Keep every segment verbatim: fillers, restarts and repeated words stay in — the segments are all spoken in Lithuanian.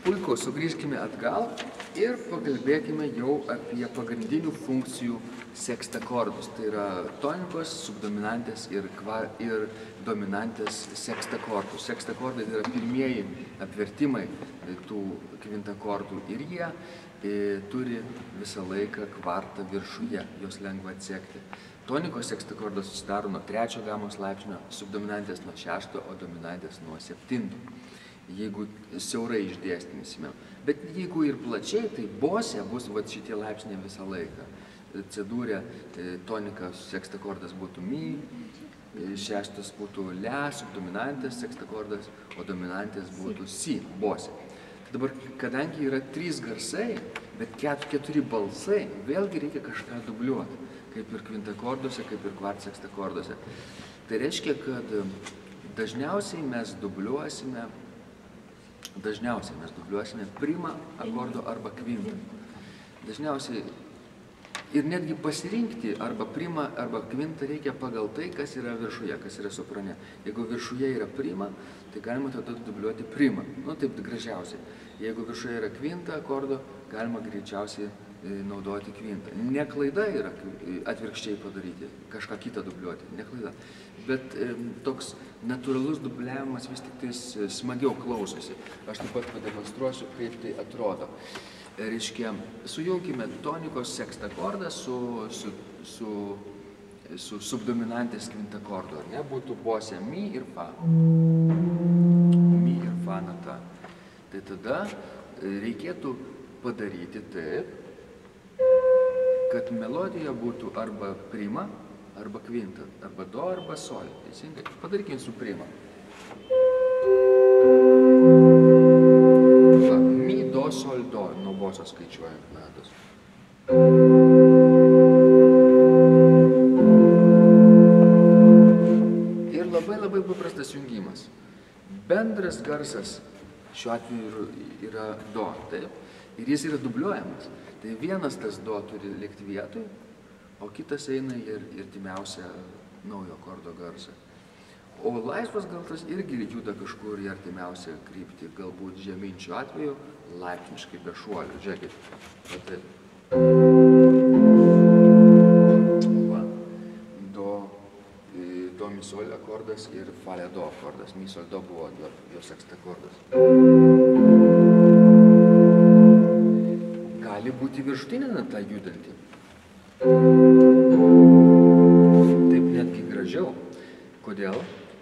Puiku, sugrįžkime atgal ir pakalbėkime jau apie pagrindinių funkcijų sekstakordus. Tai yra tonikos, subdominantės ir, kva, ir dominantės sekstakordus. Sekstakordai yra pirmieji apvertimai tų kvintakordų ir jie e, turi visą laiką kvartą viršuje, jos lengva atsekti. Tonikos sekstakordas susidaro nuo trečio gamos laipsnio, subdominantės nuo šešto, o dominantės nuo septinto. Jeigu siaurai išdėstysime. Bet jeigu ir plačiai, tai bose bus va, šitie laipsniai visą laiką. Cedūrė tonikas sekstakordas būtų mi, šeštas būtų le, subdominantės sekstakordas, o dominantės būtų si, bose. Dabar, kadangi yra trys garsai, bet keturi balsai, vėlgi reikia kažką dubliuoti, kaip ir kvintakordose, kaip ir kvart sekstakorduose. Tai reiškia, kad dažniausiai mes dubliuosime Dažniausiai mes dubliuosime primą akordo arba kvintą. Dažniausiai ir netgi pasirinkti arba primą arba kvintą reikia pagal tai, kas yra viršuje, kas yra soprane. Jeigu viršuje yra primą, tai galima tada dubliuoti primą. Nu, taip gražiausiai. Jeigu viršuje yra kvinta akordo, galima greičiausiai naudoti kvintą. Ne klaida yra atvirkščiai padaryti, kažką kitą dubliuoti, ne klaida. Bet e, toks natūralus dubliavimas vis tik tais smagiau klausosi. Aš taip pat pademonstruosiu, kaip tai atrodo. E, reiškia, sujunkime tonikos sekstakordą su, su, su, su subdominantės kvintakordu, ar ne? Būtų bose mi ir fa. Mi ir fa nata. Tai tada reikėtų padaryti taip, kad melodija būtų arba prima, arba kvinta, arba do, arba sol. Teisingai, padarykim su prima. Va, mi, do, sol, do, nuo boso skaičiuojant natos. Ir labai labai paprastas jungimas. Bendras garsas šiuo atveju yra do, taip. Ir jis yra dubliuojamas. Tai vienas tas do turi likti vietoj, o kitas eina ir, ir timiausia naujo akordo garsą. O laisvas garsas irgi juda kažkur į artimiausią kryptį, galbūt žeminčių atveju, laipsniškai be šuolių. Žiūrėkit. Tai. Va. Do, do mi sol akordas ir fa le do akordas. Mi sol do buvo jo, jo sekstakordas. Gali būti viršutinė nata judanti. Taip netgi gražiau. Kodėl?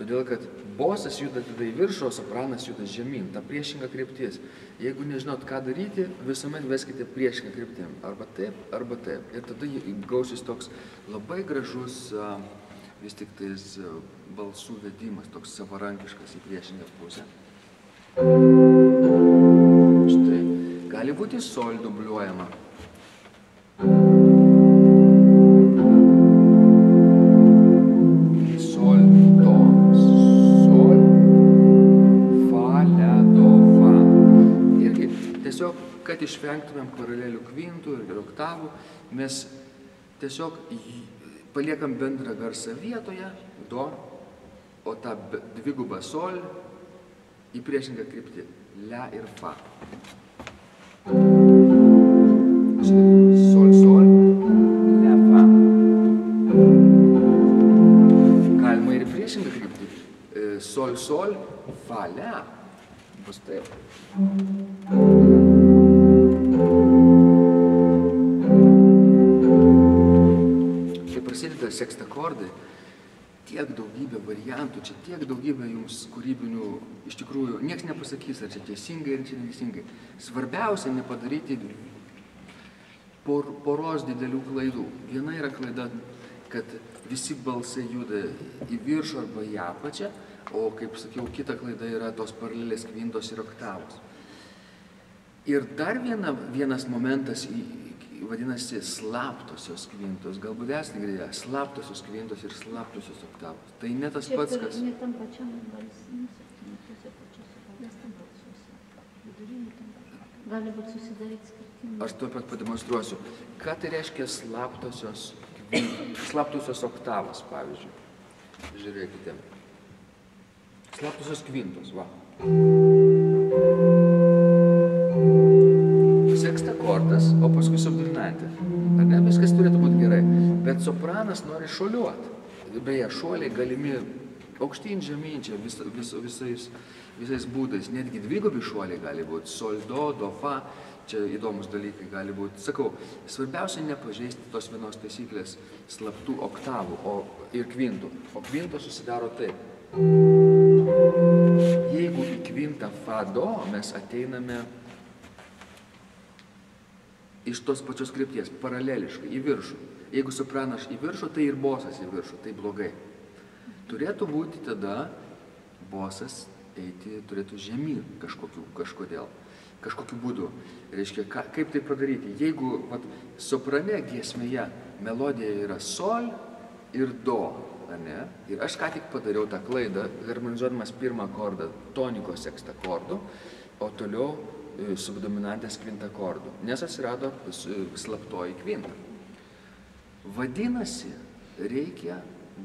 Todėl, kad bosas juda tada į viršų, o sopranas juda žemyn. Ta priešinga kryptis. Jeigu nežinot, ką daryti, visuomet veskite priešingą kryptim. Arba taip, arba taip. Ir tada gausis toks labai gražus vis tik tais balsų vedimas, toks savarankiškas į priešingą pusę. Štai. Gali būti sol dubliuojama. Sol, do, sol, fa, le, do, fa. Irgi tiesiog, kad išvengtumėm paralelių kvintų ir oktavų, mes tiesiog paliekam bendrą garsą vietoje, do, o tą dvigubą sol į priešingą kryptį, le ir fa. Sol, sol, le, fa. Galima ir priešingai krypti. Sol, sol, fa, le. Bus taip. Kai prasideda sekstakordai, tiek daugybė variantų, čia tiek daugybė jums kūrybinių, iš tikrųjų, nieks nepasakys, ar čia teisingai, ar čia neteisingai. Svarbiausia nepadaryti por, poros didelių klaidų. Viena yra klaida, kad visi balsai juda į viršų arba į apačią, o, kaip sakiau, kita klaida yra tos paralelės kvintos ir oktavos. Ir dar viena, vienas momentas į vadinasi slaptosios kvintos, galbūt esate girdėję, slaptosios kvintos ir slaptosios oktavos. Tai ne tas pats, kas... Ne tam pačiam balsui, ne tose pačiose, nes tam balsuose, vidurinį tam pačiam. Gali būti susidaryti skirtingai. Aš tuo pat pademonstruosiu. Ką tai reiškia slaptosios kvintos, slaptosios oktavos, pavyzdžiui. Žiūrėkite. Slaptosios kvintos, va. sopranas nori šuoliuoti. Beje, šuoliai galimi aukštyn, žemyn, čia vis, vis, visais, visais būdais. Netgi dvigubi šuoliai gali būti. Sol, do, do, fa. Čia įdomus dalykai gali būti. Sakau, svarbiausia nepažeisti tos vienos taisyklės slaptų oktavų o, ir kvintų. O kvinto susidaro taip. Jeigu į kvintą fa, do mes ateiname iš tos pačios krypties, paraleliškai, į viršų. Jeigu sopranas į viršų, tai ir bosas į viršų, tai blogai. Turėtų būti tada bosas eiti, turėtų žemyn kažkokiu, kažkodėl, kažkokiu būdu. Reiškia, ka, kaip tai padaryti? Jeigu vat, soprane giesmėje melodija yra sol ir do, ne? Ir aš ką tik padariau tą klaidą, harmonizuodamas pirmą akordą toniko sekstą akordu, o toliau subdominantės kvinta akordu, nes atsirado slaptoji kvinta. Vadinasi, reikia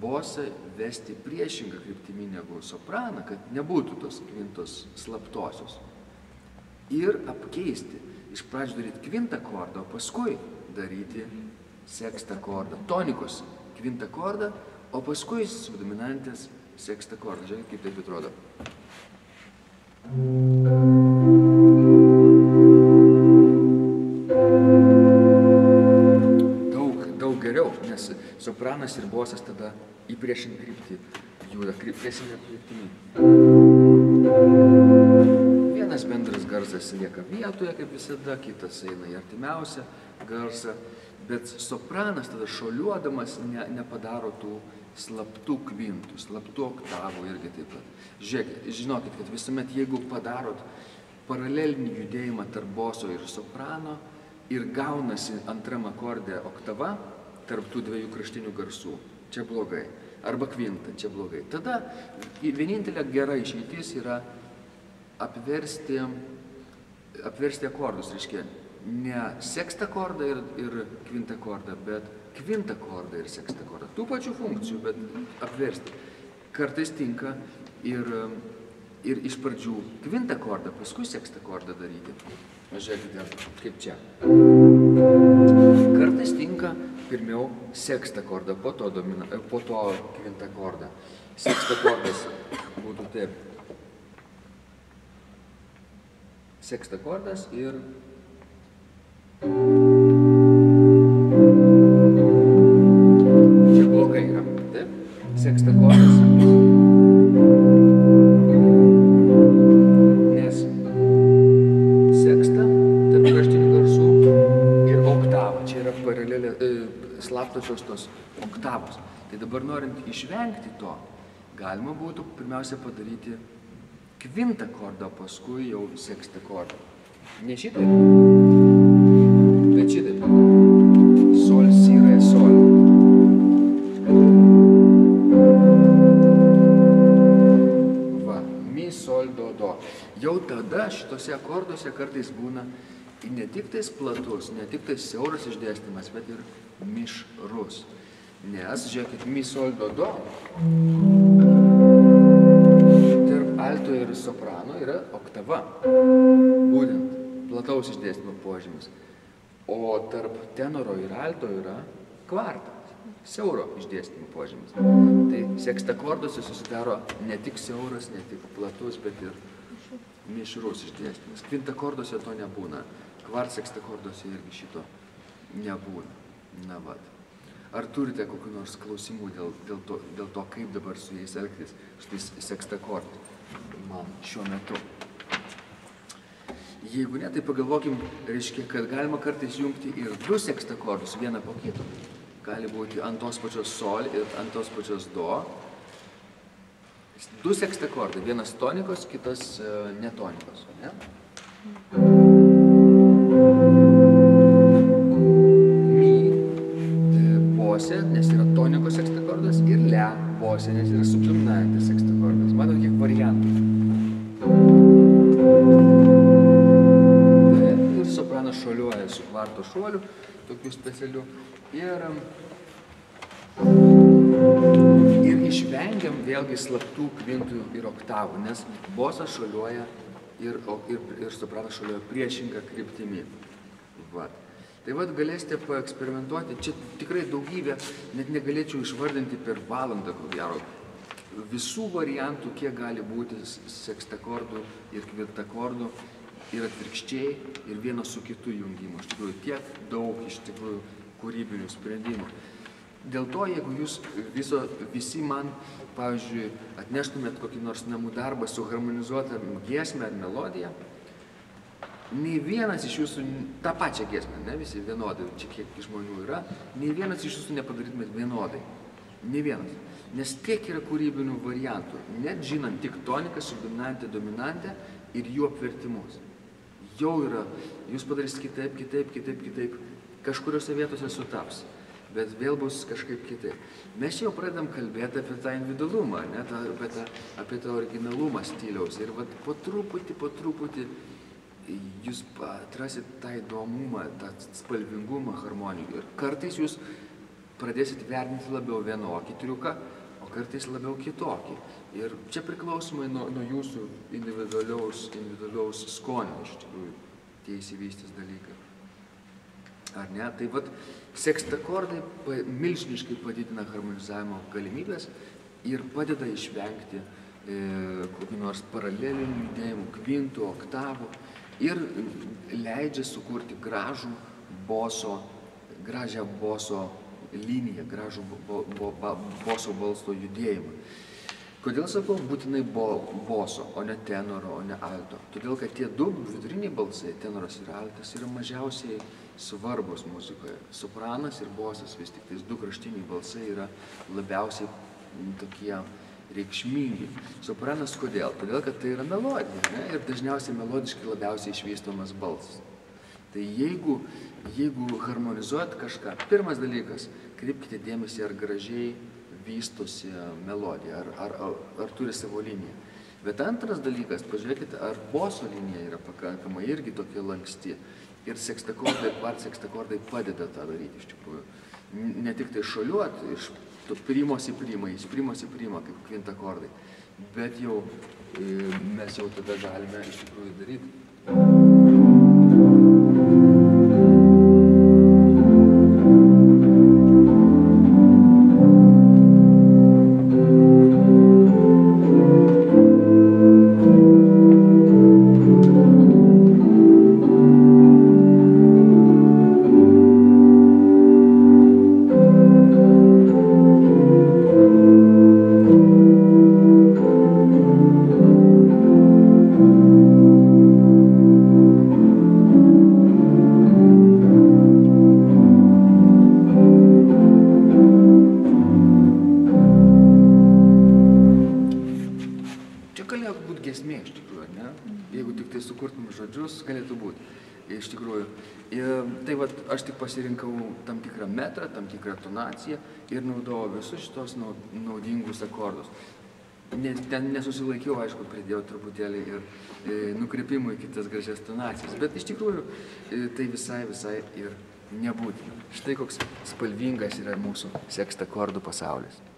bosą vesti priešingą kryptimį negu sopraną, kad nebūtų tos kvintos slaptosios. Ir apkeisti. Iš pradžių daryti kvintą akordą, o paskui daryti sekstą akordą. Tonikos kvintą akordą, o paskui subdominantės sekstą akordą. Žiūrėkit, kaip taip atrodo. Sopranas ir bosas tada į priešinį kryptį juda, priešinį kryptimį. Vienas bendras garsas lieka vietoje, kaip visada, kitas eina į artimiausią garsą, bet sopranas tada šoliuodamas ne, nepadaro tų slaptų kvintų, slaptų oktavų irgi taip pat. Žiūrėkit, žinokit, kad visuomet, jeigu padarot paralelinį judėjimą tarp boso ir soprano ir gaunasi antram akorde oktava, tarp tų dviejų kraštinių garsų, čia blogai, arba kvinta, čia blogai. Tada vienintelė gera išeitis yra apversti, apversti akordus, reiškia, ne sekstą akordą ir, ir kvintą akordą, bet kvintą akordą ir sekstą akordą. Tų pačių funkcijų, bet apversti. Kartais tinka ir, ir iš pradžių kvintą akordą, paskui sekstą akordą daryti. Žiūrėkite, kaip čia. Kartais tinka pirmiau sekstą akordą, po to, domina, po to kvintą akordą. Sekstą akordas būtų taip. Sekstą akordas ir... Čia blogai yra, taip? Sekstą akordas. Nes sekstą tarp kraštinių garsų ir oktava. Čia yra paralelė... slaptosios tos oktavos. Tai dabar norint išvengti to, galima būtų pirmiausia padaryti kvintą akordą, paskui jau sekstą akordą. Ne šitaip, bet šitaip. Sol, si, re, sol. Va, mi, sol, do, do. Jau tada šitose akorduose kartais būna ne tik tais platus, ne tik tais siauras išdėstymas, bet ir mišrus. Nes, žiūrėkit, mi, sol, do, do, tarp alto ir soprano yra oktava, būtent plataus išdėstymo požymis. O tarp tenoro ir alto yra kvarta, siauro išdėstymo požymis. Tai sekstą akorduose susidaro ne tik siauras, ne tik platus, bet ir mišrus išdėstymas. Kvintą akorduose to nebūna. Kvart sekstą akorduose irgi šito nebūna. Na vat. Ar turite kokių nors klausimų dėl, dėl, to, dėl to, kaip dabar su jais elgtis, štai sekstą akordą, man šiuo metu? Jeigu ne, tai pagalvokim, reiškia, kad galima kartais jungti ir du sekstą akordus, vieną po kito. Gali būti ant tos pačios sol ir ant tos pačios do. Du sekstą akordą, vienas tonikos, kitas netonikos, ne? Nes yra tonikos sekstą akordas ir le bose, nes yra subdominantės sekstą akordas. Matot, kiek variantų. Tai, ir sopranas šuoliuoja su kvarto šuoliu, tokiu specialiu. Ir, ir išvengiam vėlgi slaptų kvintų ir oktavų, nes bosas šuoliuoja ir, ir, ir sopranas šuoliuoja priešingą kryptimį. Vat. Tai vat galėsite paeksperimentuoti, čia tikrai daugybė, net negalėčiau išvardinti per valandą, ko gero, visų variantų, kiek gali būti sekstakordų ir kvintakordų, ir atvirkščiai, ir vienas su kitu jungimu. Iš tikrųjų, tiek daug iš tikrųjų kūrybinių sprendimų. Dėl to, jeigu jūs viso, visi man, pavyzdžiui, atneštumėt kokį nors namų darbą su harmonizuota giesme ar melodija, nei vienas iš jūsų, tą pačią giesmę, ne visi vienodai, čia kiek žmonių yra, nei vienas iš jūsų nepadarytumėt vienodai. Nei vienas. Nes tiek yra kūrybinių variantų, net žinant tik toniką, subdominantę, dominantę ir jų apvertimus. Jau yra, jūs padarysite kitaip, kitaip, kitaip, kitaip, kažkuriuose vietose sutaps. Bet vėl bus kažkaip kitaip. Mes jau pradedam kalbėti apie tą individualumą, ne, ta, apie, tą, apie tą originalumą stiliaus. Ir vat, po truputį, po truputį jūs atrasit tą įdomumą, tą spalvingumą harmonijų. Ir kartais jūs pradėsit vertinti labiau vienokį triuką, o kartais labiau kitokį. Ir čia priklausomai nuo, nuo jūsų individualiaus, individualiaus skonio, iš tikrųjų, tie įsivystys dalykai. Ar ne? Tai vat, sekstakordai milžiniškai padidina harmonizavimo galimybės ir padeda išvengti e, kokių nors paralelinių judėjimų, kvintų, oktavų ir leidžia sukurti gražų boso, gražią boso liniją, gražų bo, bo, bo, boso balso judėjimą. Kodėl sakau būtinai bo, boso, o ne tenoro, o ne alto? Todėl, kad tie du viduriniai balsai, tenoras ir altas, yra mažiausiai svarbos muzikoje. Sopranas ir bosas vis tik tais du kraštiniai balsai yra labiausiai tokie reikšmingi. Sopranas kodėl? Todėl, kad tai yra melodija, ne? Ir dažniausiai melodiškai labiausiai išvystomas balsas. Tai jeigu, jeigu harmonizuojat kažką, pirmas dalykas, kreipkite dėmesį, ar gražiai vystosi melodija, ar, ar, ar, ar turi savo liniją. Bet antras dalykas, pažiūrėkite, ar boso linija yra pakankamai irgi tokia lanksti. Ir sekstakordai, kvartsekstakordai padeda tą daryti iš tikrųjų. Ne tik tai šoliuot iš primos į primą, iš primos į primą, kaip kvintakordai, bet jau mes jau tada galime iš tikrųjų daryti. Tam tikrą tonaciją ir naudojau visus šitos naudingus akordus. Ne, ten nesusilaikiau, aišku, pridėjau truputėlį ir e, nukreipimų į kitas gražias tonacijas, bet iš tikrųjų e, tai visai, visai ir nebūtina. Štai koks spalvingas yra mūsų sekstakordų pasaulis.